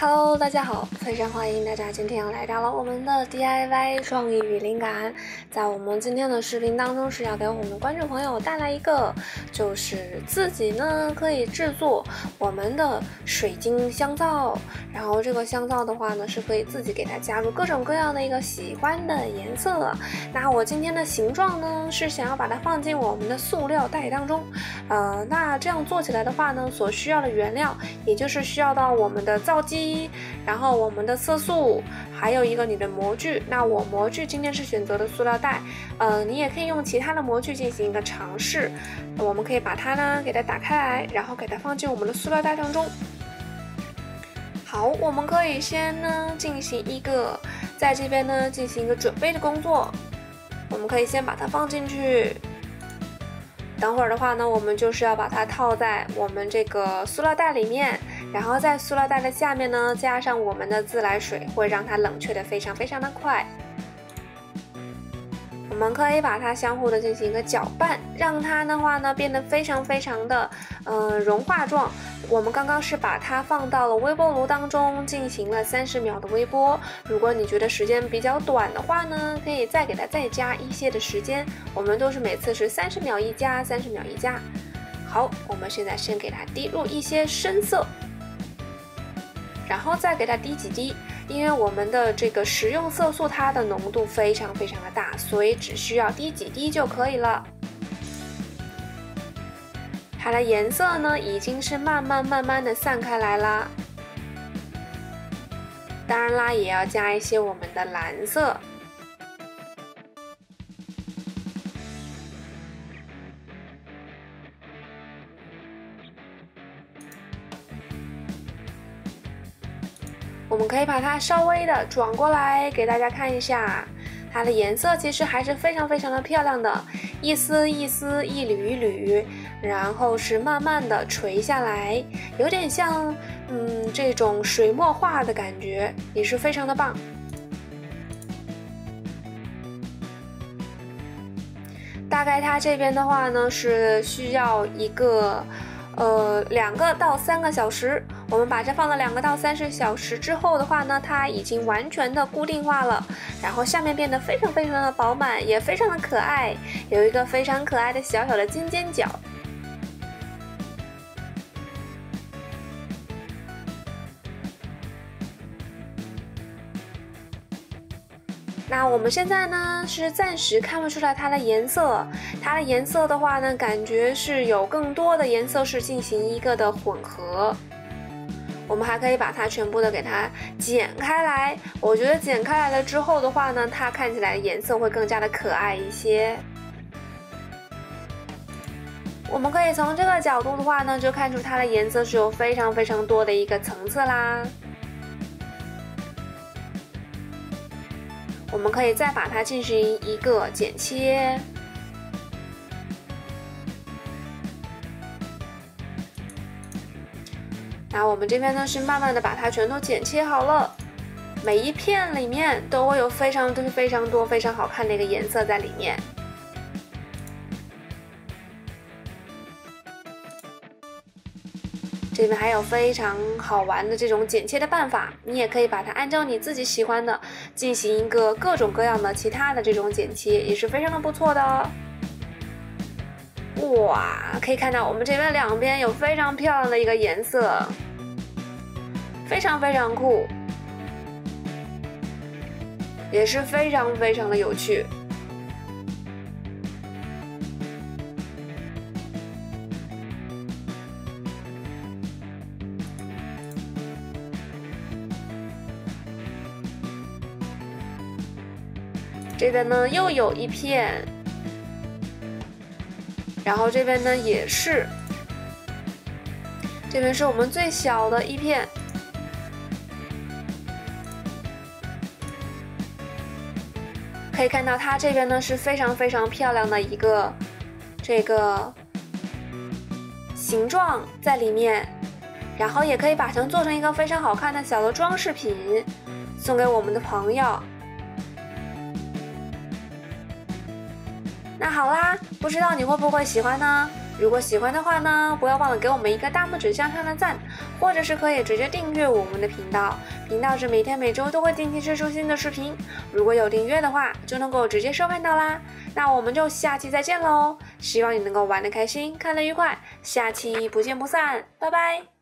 Hello， 大家好，非常欢迎大家今天来到了我们的 DIY 创意与灵感。在我们今天的视频当中，是要给我们观众朋友带来一个，就是自己呢可以制作我们的水晶香皂。然后这个香皂的话呢，是可以自己给它加入各种各样的一个喜欢的颜色。那我今天的形状呢，是想要把它放进我们的塑料袋当中。那这样做起来的话呢，所需要的原料，也就是需要到我们的皂基。 然后我们的色素，还有一个你的模具。那我模具今天是选择的塑料袋，你也可以用其他的模具进行一个尝试。我们可以把它呢给它打开来，然后给它放进我们的塑料袋当中。好，我们可以先呢进行一个在这边呢进行一个准备的工作。我们可以先把它放进去。 等会儿的话呢，我们就是要把它套在我们这个塑料袋里面，然后在塑料袋的下面呢加上我们的自来水，会让它冷却的非常的快。我们可以把它相互的进行一个搅拌，让它的话呢变得非常的融化状。我们刚刚是把它放到了微波炉当中进行了30秒的微波。如果你觉得时间比较短的话呢，可以再给它再加一些的时间。我们都是每次是30秒一加，30秒一加。好，我们现在先给它滴入一些深色，然后再给它滴几滴。 因为我们的这个食用色素，它的浓度非常的大，所以只需要滴几滴就可以了。它的颜色呢，已经是慢慢的散开来啦。当然啦，也要加一些我们的蓝色。 我们可以把它稍微的转过来给大家看一下，它的颜色其实还是非常的漂亮的，一丝一丝，一缕一缕，然后是慢慢的垂下来，有点像这种水墨画的感觉，也是非常的棒。 大概它这边的话呢，是需要一个，2到3个小时。我们把这放了2到3个小时之后的话呢，它已经完全的固定化了，然后下面变得非常的饱满，也非常的可爱，有一个非常可爱的小的尖尖角。 那我们现在呢是暂时看不出来它的颜色，它的颜色的话呢，感觉是有更多的颜色是进行一个的混合。我们还可以把它全部的给它剪开来，我觉得剪开来了之后的话呢，它看起来的颜色会更加的可爱一些。 我们可以从这个角度的话呢，就看出它的颜色是有非常多的一个层次啦。 我们可以再把它进行一个剪切。那我们这边呢是慢慢的把它全都剪切好了，每一片里面都会有非常多非常好看的一个颜色在里面。 这边还有非常好玩的这种剪切的办法，你也可以把它按照你自己喜欢的进行一个各种各样的其他的这种剪切，也是非常不错的哦。哇，可以看到我们这边两边有非常漂亮的一个颜色，非常酷，也是非常的有趣。 这边呢又有一片，然后这边呢也是，这边是我们最小的一片。可以看到它这边呢是非常漂亮的一个这个形状在里面，然后也可以把它做成一个非常好看的小的装饰品，送给我们的朋友。 那好啦，不知道你会不会喜欢呢？如果喜欢的话呢，不要忘了给我们一个大拇指向上的赞，或者是可以直接订阅我们的频道。频道是每天每周都会定期推出新的视频，如果有订阅的话，就能够直接收看到啦。那我们就下期再见喽！希望你能够玩得开心，看得愉快，下期不见不散，拜拜。